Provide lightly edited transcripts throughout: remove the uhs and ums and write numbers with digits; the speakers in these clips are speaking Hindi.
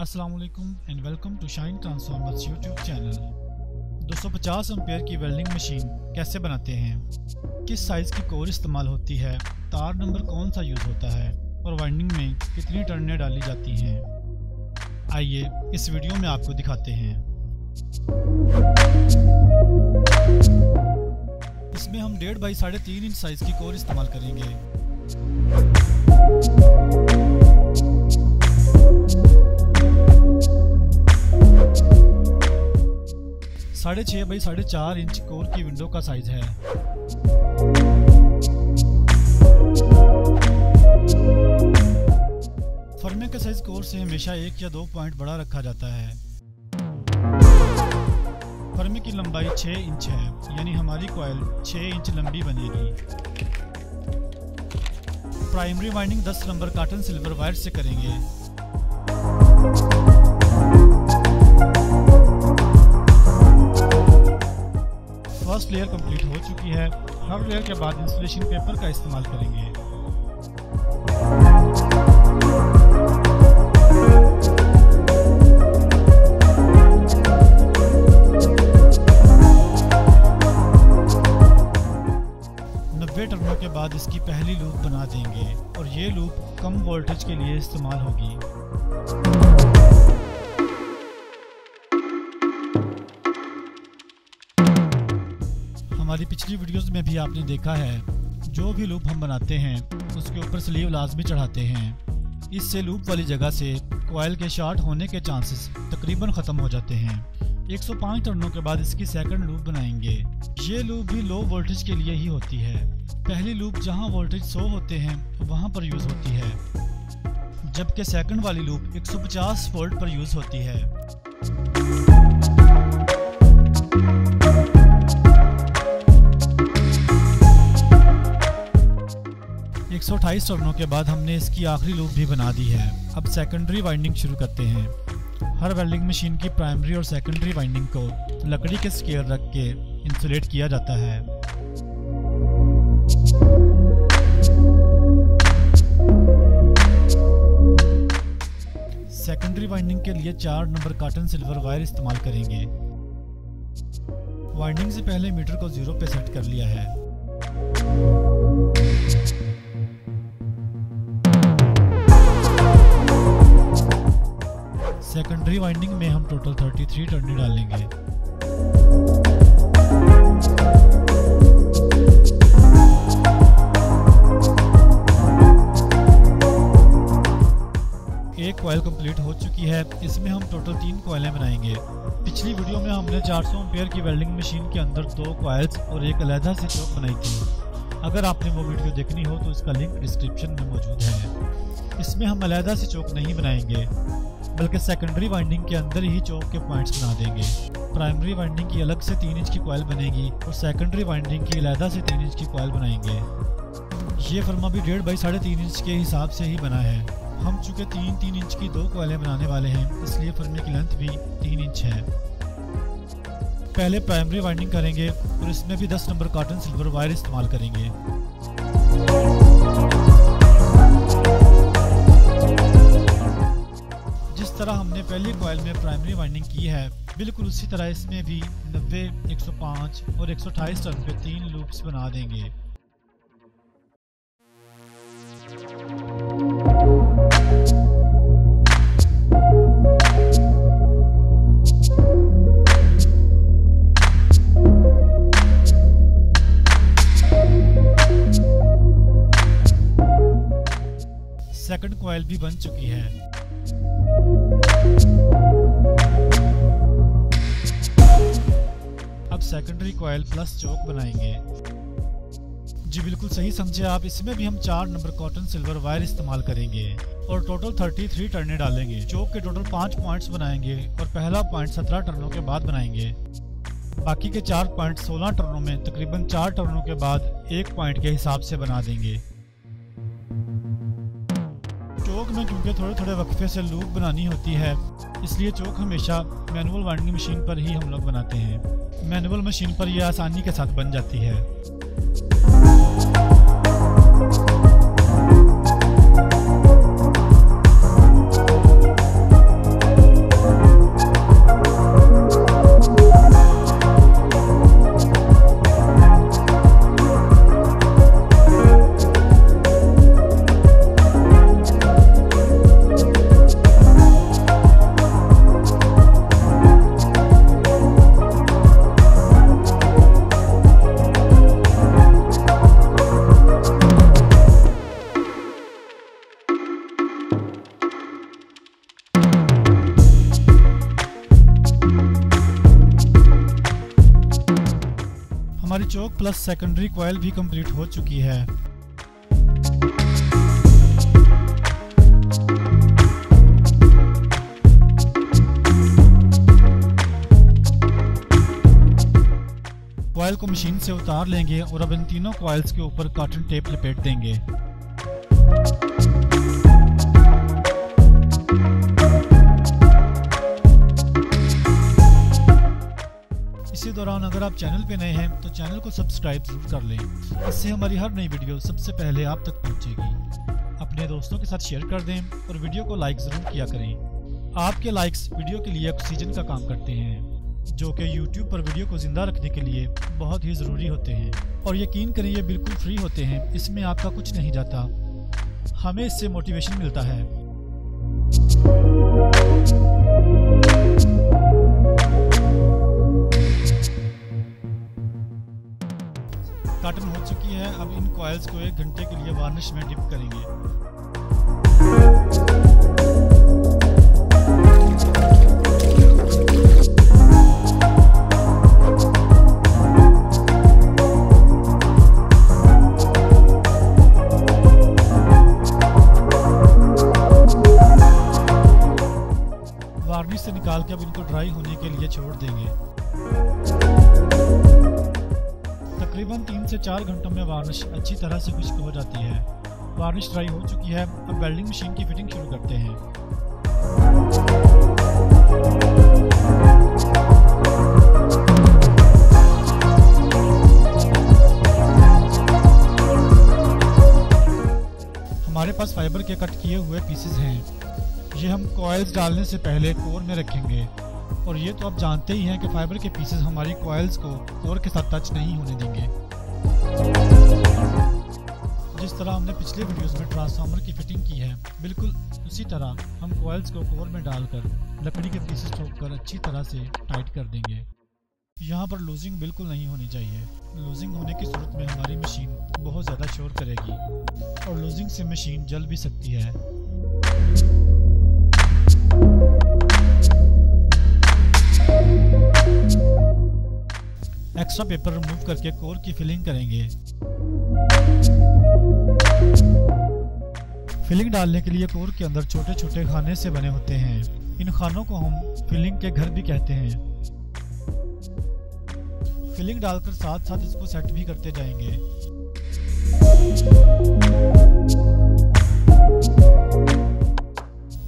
अस्सलाम वालेकुम and welcome to shine transformers YouTube channel. 250 ampere की वेल्डिंग मशीन कैसे बनाते हैं, किस साइज़ की कोर इस्तेमाल होती है, तार नंबर कौन सा यूज़ होता है और वाइंडिंग में कितनी टर्नें डाली जाती हैं, आइए इस वीडियो में आपको दिखाते हैं। इसमें हम 1.5 बाई 3.5 इंच साइज़ की कोर इस्तेमाल करेंगे। साढ़े 6 बाई 4.5 इंच कोर की विंडो का साइज है। फर्मे का साइज कोर से हमेशा 1 या 2 पॉइंट बड़ा रखा जाता है। फर्मे की लंबाई 6 इंच है, यानी हमारी कॉइल 6 इंच लंबी बनेगी। Primary winding 10 number cotton silver wire से करेंगे। फर्स्ट लेयर कंप्लीट हो चुकी है। हर लेयर के बाद इंसुलेशन पेपर का इस्तेमाल करेंगे। 90 टर्नों के बाद इसकी पहली लूप बना देंगे और ये लूप कम वोल्टेज के लिए इस्तेमाल होगी। हमारी पिछली वीडियोस में भी आपने देखा है, जो भी लूप हम बनाते हैं उसके ऊपर स्लीव लाजमी चढ़ाते हैं। इससे लूप वाली जगह से कॉइल के शॉर्ट होने के चांसेस तकरीबन ख़त्म हो जाते हैं। 105 टर्नों के बाद इसकी सेकंड लूप बनाएंगे। ये लूप भी लो वोल्टेज के लिए ही होती है। पहली लूप जहाँ वोल्टेज 100 होते हैं वहाँ पर यूज़ होती है, जबकि सेकंड वाली लूप 150 वोल्ट पर यूज़ होती है। एक 128 टर्नों के बाद हमने इसकी आखिरी लूप भी बना दी है। अब सेकेंडरी वाइंडिंग शुरू करते हैं। हर वेल्डिंग मशीन की प्राइमरी और सेकेंडरी वाइंडिंग को लकड़ी के स्केयर रख के इंसुलेट किया जाता है। सेकेंडरी वाइंडिंग के लिए 4 नंबर काटन सिल्वर वायर इस्तेमाल करेंगे। वाइंडिंग से पहले मीटर को 0 पे सेट कर लिया है। सेकेंडरी वाइंडिंग में हम टोटल 33 टर्नें डालेंगे। एक कॉइल कंप्लीट हो चुकी है। इसमें हम टोटल 3 कॉइलें बनाएंगे। पिछली वीडियो में हमने 400 एम्पीयर की वेल्डिंग मशीन के अंदर 2 कॉइल्स और एक अलहदा से चौक बनाई थी। अगर आपने वो वीडियो देखनी हो तो इसका लिंक डिस्क्रिप्शन में मौजूद है। इसमें हम अलहदा से चौक नहीं बनाएंगे, बल्कि सेकेंडरी वाइंडिंग के अंदर ही चौक के पॉइंट्स बना देंगे। प्राइमरी वाइंडिंग की अलग से 3 इंच की कॉइल बनेगी और सेकेंडरी वाइंडिंग की अलहदा से 3 इंच की कॉइल बनाएंगे। ये फर्मा भी 1.5 बाई 3.5 इंच के हिसाब से ही बना है। हम चूँकि 3-3 इंच की 2 कॉइलें बनाने वाले हैं, इसलिए फर्मे की लेंथ भी 3 इंच है। पहले प्राइमरी वाइंडिंग करेंगे और इसमें भी 10 नंबर काटन सिल्वर वायर इस्तेमाल करेंगे। तरह हमने पहली कॉइल में प्राइमरी वाइंडिंग की है, बिल्कुल उसी तरह इसमें भी 90, 105 और 128 टर्न पे 3 लूप्स बना देंगे। सेकंड कॉइल भी बन चुकी है। अब सेकेंडरी कॉइल प्लस चौक बनाएंगे। जी बिल्कुल सही समझे आप। इसमें भी हम 4 नंबर कॉटन सिल्वर वायर इस्तेमाल करेंगे और टोटल 33 टर्नें डालेंगे। चौक के टोटल 5 पॉइंट्स बनाएंगे और पहला पॉइंट 17 टर्नों के बाद बनाएंगे। बाकी के 4 पॉइंट 16 टर्नों में तकरीबन 4 टर्नों के बाद 1 पॉइंट के हिसाब से बना देंगे। चौक में क्योंकि थोड़े थोड़े वक्फे से लूप बनानी होती है, इसलिए चौक हमेशा मैनुअल वाइंडिंग मशीन पर ही हम लोग बनाते हैं। मैनुअल मशीन पर यह आसानी के साथ बन जाती है। हमारी चौक प्लस सेकेंडरी कॉइल भी कंप्लीट हो चुकी है। कॉइल को मशीन से उतार लेंगे और अब इन तीनों कॉइल्स के ऊपर कॉटन टेप लपेट देंगे। इसी दौरान अगर आप चैनल पे नए हैं तो चैनल को सब्सक्राइब जरूर कर लें, इससे हमारी हर नई वीडियो सबसे पहले आप तक पहुंचेगी। अपने दोस्तों के साथ शेयर कर दें और वीडियो को लाइक जरूर किया करें। आपके लाइक्स वीडियो के लिए ऑक्सीजन का काम करते हैं, जो कि YouTube पर वीडियो को जिंदा रखने के लिए बहुत ही ज़रूरी होते हैं। और यकीन करें ये बिल्कुल फ्री होते हैं, इसमें आपका कुछ नहीं जाता, हमें इससे मोटिवेशन मिलता है। कॉटन हो चुकी है, अब इन कॉइल्स को 1 घंटे के लिए वार्निश में डिप करेंगे। वार्निश से निकाल के अब इनको ड्राई होने के लिए छोड़ देंगे। तकरीबन 3 से 4 घंटों में वार्निश अच्छी तरह से खुश्क हो जाती है। वार्निश ड्राई हो चुकी है, अब वेल्डिंग मशीन की फिटिंग शुरू करते हैं। हमारे पास फाइबर के कट किए हुए पीसेस हैं, ये हम कॉइल्स डालने से पहले कोर में रखेंगे। और ये तो आप जानते ही हैं कि फाइबर के पीसेस हमारी कॉइल्स को कोर के साथ टच नहीं होने देंगे। जिस तरह हमने पिछले वीडियोस में ट्रांसफार्मर की फिटिंग की है, बिल्कुल उसी तरह हम कॉइल्स को कोर में डालकर लकड़ी के पीसेस ठोककर अच्छी तरह से टाइट कर देंगे। यहाँ पर लूजिंग बिल्कुल नहीं होनी चाहिए, लूजिंग होने की सूरत में हमारी मशीन बहुत ज़्यादा शोर करेगी और लूजिंग से मशीन जल भी सकती है। एक्स्ट्रा पेपर रिमूव करके कोर की फिलिंग करेंगे। फिलिंग डालने के लिए कोर के अंदर छोटे छोटे खाने से बने होते हैं, इन खानों को हम फिलिंग के घर भी कहते हैं। फिलिंग डालकर साथ साथ इसको सेट भी करते जाएंगे।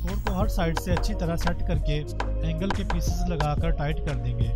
कोर को हर साइड से अच्छी तरह सेट करके एंगल के पीसेस लगाकर टाइट कर देंगे।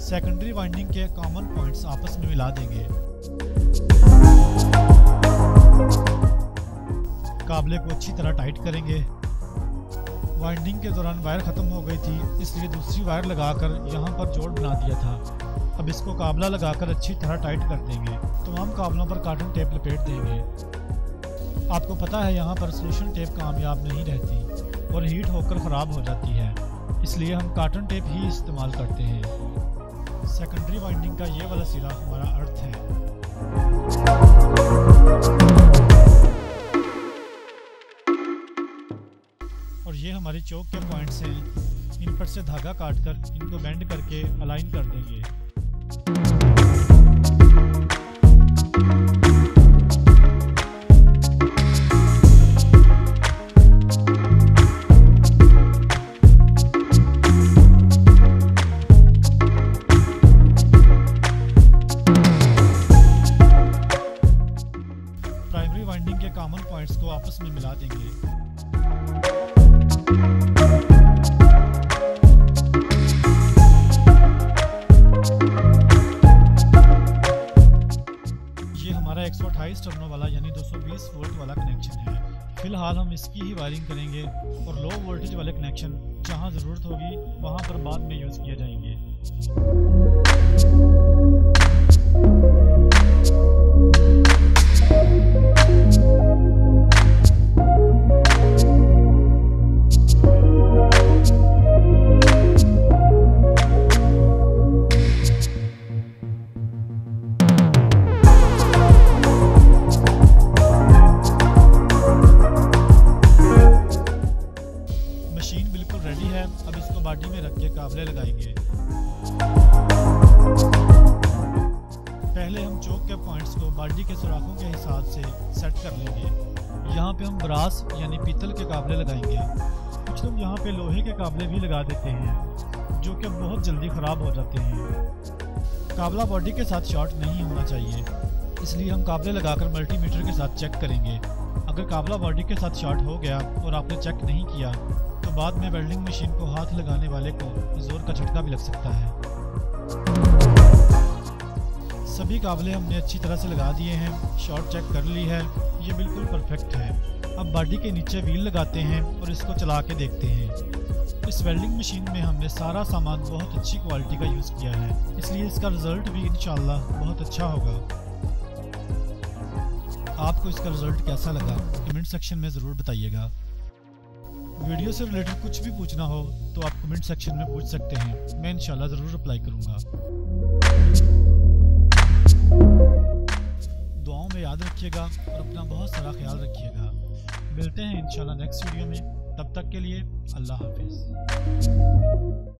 सेकेंडरी वाइंडिंग के कॉमन पॉइंट्स आपस में मिला देंगे। काबले को अच्छी तरह टाइट करेंगे। वाइंडिंग के दौरान वायर ख़त्म हो गई थी, इसलिए दूसरी वायर लगाकर यहाँ पर जोड़ बना दिया था। अब इसको काबला लगाकर अच्छी तरह टाइट कर देंगे। तमाम काबलों पर कार्टन टेप लपेट देंगे। आपको पता है यहाँ पर सॉल्यूशन टेप कामयाब नहीं रहती और हीट होकर ख़राब हो जाती है, इसलिए हम कार्टन टेप ही इस्तेमाल करते हैं। सेकेंडरी वाइंडिंग का ये वाला सिरा हमारा अर्थ है और ये हमारे चौक के पॉइंट्स हैं। इन पर से धागा काटकर इनको बेंड करके अलाइन कर देंगे। प्राइमरी वाइंडिंग के कॉमन पॉइंट्स को आपस में मिला देंगे। हमारा 128 टर्नों वाला यानी 220 वोल्ट वाला कनेक्शन है। फिलहाल हम इसकी ही वायरिंग करेंगे और लो वोल्टेज वाले कनेक्शन जहां जरूरत होगी वहां पर बाद में यूज किए आरडी के सुराखों के हिसाब से सेट कर लेंगे। यहाँ पे हम ब्रास यानी पीतल के काबले लगाएंगे। कुछ लोग यहाँ पे लोहे के काबले भी लगा देते हैं जो कि बहुत जल्दी ख़राब हो जाते हैं। काबला बॉडी के साथ शॉर्ट नहीं होना चाहिए, इसलिए हम काबले लगाकर मल्टीमीटर के साथ चेक करेंगे। अगर काबला बॉडी के साथ शॉर्ट हो गया और आपने चेक नहीं किया तो बाद में वेल्डिंग मशीन को हाथ लगाने वाले को जोर का झटका भी लग सकता है। सभी काबले हमने अच्छी तरह से लगा दिए हैं, शॉर्ट चेक कर ली है, ये बिल्कुल परफेक्ट है। अब बॉडी के नीचे व्हील लगाते हैं और इसको चला के देखते हैं। इस वेल्डिंग मशीन में हमने सारा सामान बहुत अच्छी क्वालिटी का यूज़ किया है, इसलिए इसका रिज़ल्ट भी इंशाल्लाह बहुत अच्छा होगा। आपको इसका रिजल्ट कैसा लगा कमेंट सेक्शन में ज़रूर बताइएगा। वीडियो से रिलेटेड कुछ भी पूछना हो तो आप कमेंट सेक्शन में पूछ सकते हैं, मैं इंशाल्लाह ज़रूर रिप्लाई करूँगा। दुआओं में याद रखिएगा और अपना बहुत सारा ख्याल रखिएगा। मिलते हैं इंशाल्लाह नेक्स्ट वीडियो में, तब तक के लिए अल्लाह हाफिज़।